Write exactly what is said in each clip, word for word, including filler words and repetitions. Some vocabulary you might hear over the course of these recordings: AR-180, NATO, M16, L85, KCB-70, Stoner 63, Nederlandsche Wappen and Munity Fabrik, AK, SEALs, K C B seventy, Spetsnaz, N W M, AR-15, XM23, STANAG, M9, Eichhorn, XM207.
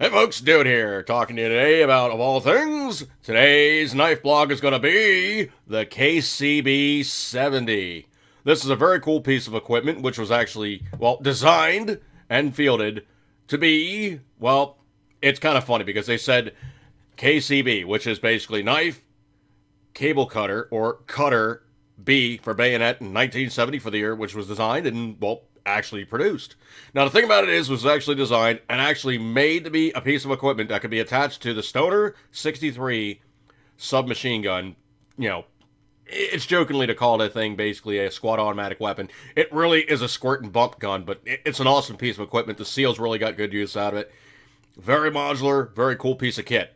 Hey folks, Dude here, talking to you today about, of all things, today's knife blog is going to be the K C B seventy. This is a very cool piece of equipment which was actually, well, designed and fielded to be, well, it's kind of funny because they said K C B, which is basically knife, cable cutter, or cutter, B for bayonet in nineteen seventy for the year, which was designed and, well, actually produced. Now the thing about it is, was actually designed and actually made to be a piece of equipment that could be attached to the Stoner sixty-three submachine gun. You know, it's jokingly to call that thing basically a squad automatic weapon. It really is a squirt and bump gun, but it's an awesome piece of equipment. The SEALs really got good use out of it. Very modular, very cool piece of kit.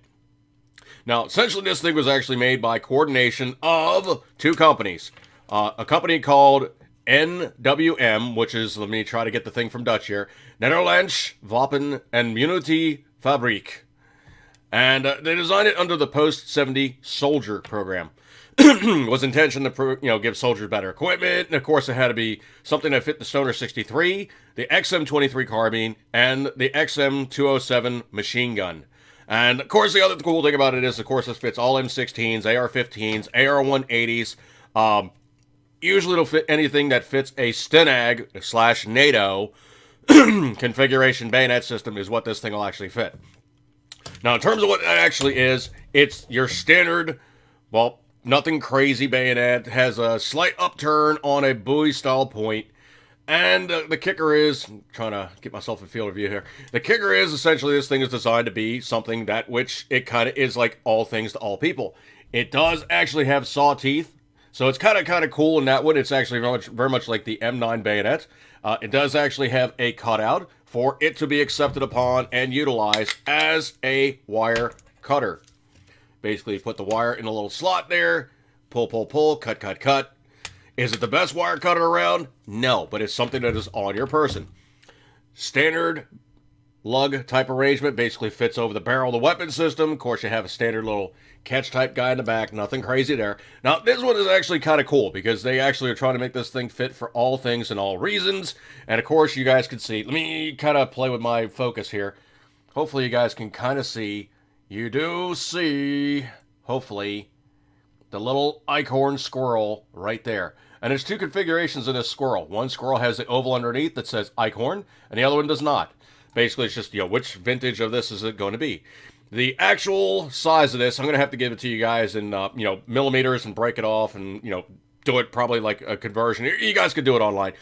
Now essentially this thing was actually made by coordination of two companies. Uh, a company called N W M, which is, let me try to get the thing from Dutch here, Nederlandsche Wappen and Munity Fabrik. And uh, they designed it under the post seventy soldier program. Was intention to, you know, give soldiers better equipment, and of course it had to be something that fit the Stoner sixty-three, the X M twenty-three carbine, and the X M two oh seven machine gun. And of course the other cool thing about it is, of course, this fits all M sixteens, A R fifteens, A R one eighties, um, usually it'll fit anything that fits a STANAG slash NATO configuration bayonet system is what this thing will actually fit. Now, in terms of what that actually is, it's your standard, well, nothing crazy bayonet. It has a slight upturn on a buoy-style point. And uh, the kicker is, I'm trying to get myself a field of view here. The kicker is, essentially, this thing is designed to be something that which it kind of is like all things to all people. It does actually have saw teeth. So it's kind of kind of cool in that one. It's actually very much, very much like the M nine bayonet. Uh, it does actually have a cutout for it to be accepted upon and utilized as a wire cutter. Basically, put the wire in a little slot there, pull, pull, pull, cut, cut, cut. Is it the best wire cutter around? No, but it's something that is on your person. Standard lug type arrangement, basically fits over the barrel of the weapon system. Of course, you have a standard little catch type guy in the back, nothing crazy there. Now this one is actually kind of cool because they actually are trying to make this thing fit for all things and all reasons. And of course you guys can see, let me kind of play with my focus here. Hopefully you guys can kind of see, you do see, hopefully, the little Eichhorn squirrel right there. And there's two configurations of this squirrel. One squirrel has the oval underneath that says Eichhorn and the other one does not. Basically, it's just, you know, which vintage of this is it going to be? The actual size of this, I'm going to have to give it to you guys in, uh, you know, millimeters and break it off and, you know, do it probably like a conversion. You guys could do it online.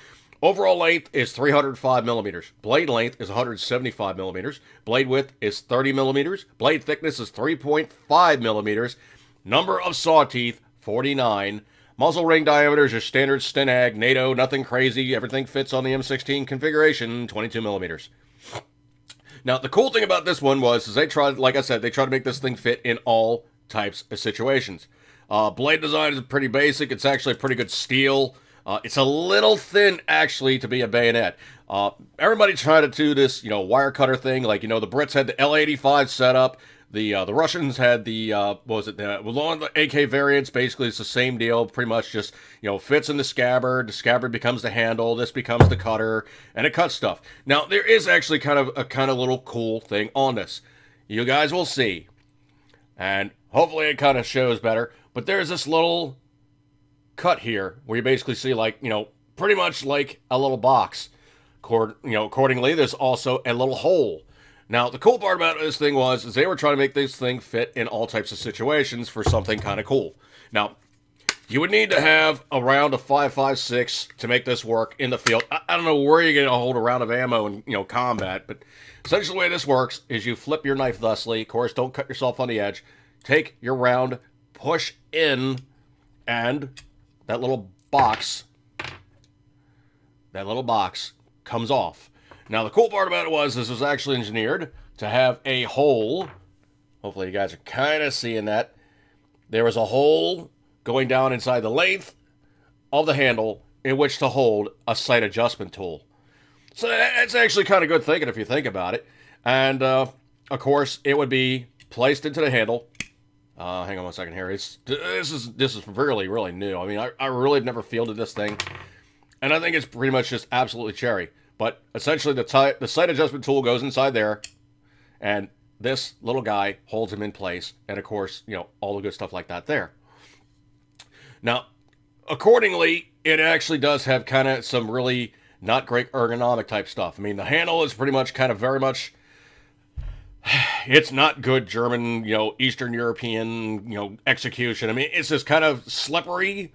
Overall length is three hundred five millimeters. Blade length is one hundred seventy-five millimeters. Blade width is thirty millimeters. Blade thickness is three point five millimeters. Number of saw teeth, forty-nine. Muzzle ring diameter is your standard STANAG, NATO, nothing crazy. Everything fits on the M sixteen configuration, twenty-two millimeters. Now, the cool thing about this one was, is they tried, like I said, they tried to make this thing fit in all types of situations. Uh, blade design is pretty basic. It's actually pretty good steel. Uh, it's a little thin, actually, to be a bayonet. Uh, everybody tried to do this, you know, wire cutter thing. Like, you know, the Brits had the L eighty-five setup. The uh, the Russians had the, uh, what was it, the, well, the A K variants. Basically, it's the same deal. Pretty much just, you know, fits in the scabbard. The scabbard becomes the handle. This becomes the cutter. And it cuts stuff. Now, there is actually kind of a kind of little cool thing on this. You guys will see. And hopefully it kind of shows better. But there's this little cut here where you basically see, like, you know, pretty much like a little box. Cord, you know, accordingly, there's also a little hole. Now, the cool part about this thing was is they were trying to make this thing fit in all types of situations for something kind of cool. Now, you would need to have a round of five five six to make this work in the field. I, I don't know where you're going to hold a round of ammo in, you know, combat, but essentially the way this works is you flip your knife thusly. Of course, don't cut yourself on the edge. Take your round, push in, and that little box, that little box comes off. Now, the cool part about it was this was actually engineered to have a hole. Hopefully, you guys are kind of seeing that. There was a hole going down inside the length of the handle in which to hold a sight adjustment tool. So, that's actually kind of good thinking if you think about it. And, uh, of course, it would be placed into the handle. Uh, hang on one second here. It's, this is this is really, really new. I mean, I, I really have never fielded this thing. And I think it's pretty much just absolutely cherry. But essentially, the, the sight adjustment tool goes inside there, And this little guy holds him in place. And of course, you know, all the good stuff like that there. Now, accordingly, it actually does have kind of some really not great ergonomic type stuff. I mean, the handle is pretty much kind of very much, it's not good German, you know, Eastern European, you know, execution. I mean, it's just kind of slippery,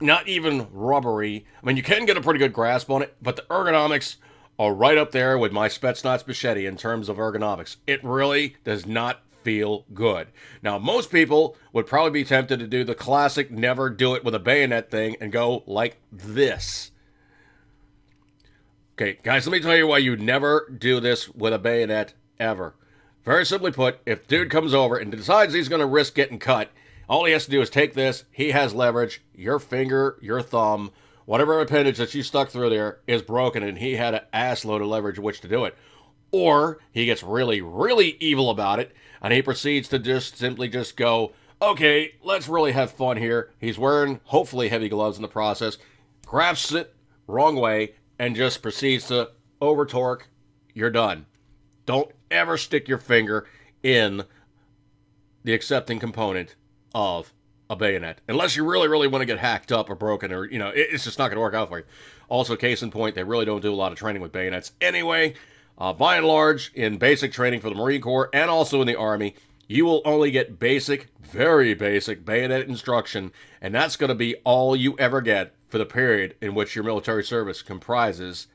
not even rubbery. I mean, you can get a pretty good grasp on it, but the ergonomics are right up there with my Spetsnaz machete in terms of ergonomics. It really does not feel good. Now, most people would probably be tempted to do the classic never do it with a bayonet thing and go like this. Okay, guys, let me tell you why you never do this with a bayonet ever. Very simply put, if dude comes over and decides he's going to risk getting cut, all he has to do is take this. He has leverage. Your finger, your thumb, whatever appendage that you stuck through there is broken, and he had an ass load of leverage which to do it. Or he gets really, really evil about it, and he proceeds to just simply just go, okay, let's really have fun here. He's wearing, hopefully, heavy gloves in the process, grabs it wrong way, and just proceeds to over-torque. You're done. Don't ever stick your finger in the accepting component of a bayonet. Unless you really, really want to get hacked up or broken, or, you know, it's just not going to work out for you. Also, case in point, they really don't do a lot of training with bayonets anyway. Uh, by and large, in basic training for the Marine Corps and also in the Army, you will only get basic, very basic bayonet instruction, and that's going to be all you ever get for the period in which your military service comprises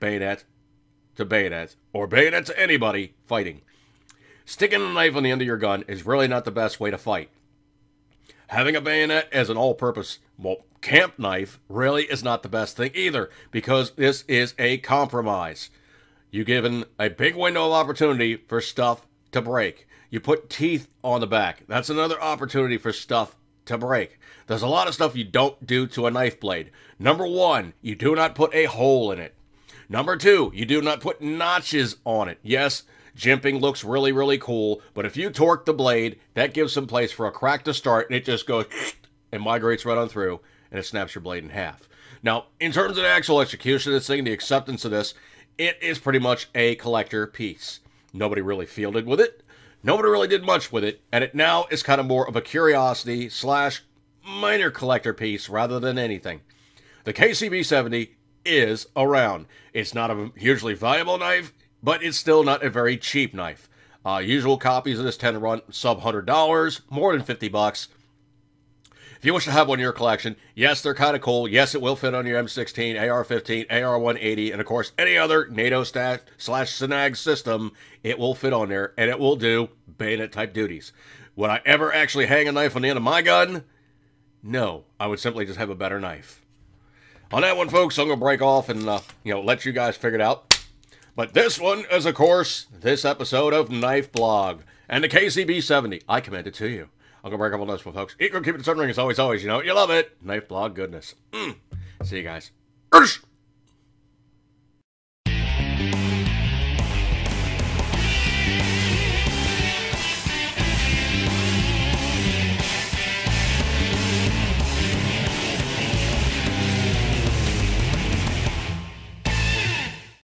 bayonet to bayonet, or bayonet to anybody fighting. Sticking a knife on the end of your gun is really not the best way to fight. Having a bayonet as an all-purpose, well, camp knife really is not the best thing either, because this is a compromise. You're given a big window of opportunity for stuff to break. You put teeth on the back. That's another opportunity for stuff to break. There's a lot of stuff you don't do to a knife blade. Number one, you do not put a hole in it. Number two, you do not put notches on it. Yes, jimping looks really, really cool, but if you torque the blade, that gives some place for a crack to start, and it just goes and migrates right on through, and it snaps your blade in half. Now, in terms of the actual execution of this thing, the acceptance of this, it is pretty much a collector piece. Nobody really fielded with it. Nobody really did much with it. And it now is kind of more of a curiosity slash minor collector piece rather than anything. The K C B seventy is around. It's not a hugely valuable knife, but it's still not a very cheap knife. Uh, usual copies of this tend to run sub one hundred dollars, more than fifty bucks. If you wish to have one in your collection, yes, they're kind of cool. Yes, it will fit on your M sixteen, A R fifteen, A R one eighty, and of course, any other NATO slash STANAG system, it will fit on there, and it will do bayonet-type duties. Would I ever actually hang a knife on the end of my gun? No, I would simply just have a better knife. On that one, folks, I'm going to break off and uh, you know, let you guys figure it out. But this one is, of course, this episode of Knife Blog, and the K C B seventy. I commend it to you. I'm going to break up on this one, folks. Eat, keep it sunring as always, always. You know, you love it. Knife Blog goodness. Mm. See you guys.